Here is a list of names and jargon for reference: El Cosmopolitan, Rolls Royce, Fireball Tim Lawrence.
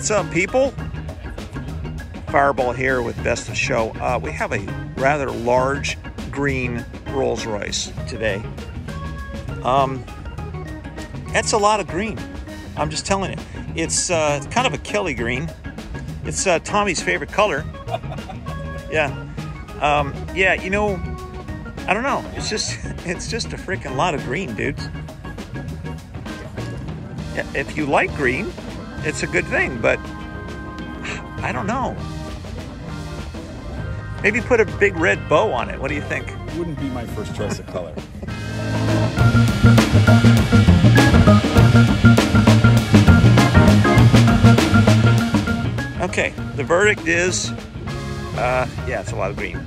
What's up, people? Fireball here with Best of Show. We have a rather large green Rolls Royce today. That's a lot of green. I'm just telling you. It's kind of a Kelly green. It's Tommy's favorite color. Yeah. Yeah, you know, I don't know. It's just a freaking lot of green, dudes. If you like green, it's a good thing, but I don't know. Maybe put a big red bow on it. What do you think? Wouldn't be my first choice of color. Okay, the verdict is, yeah, it's a lot of green.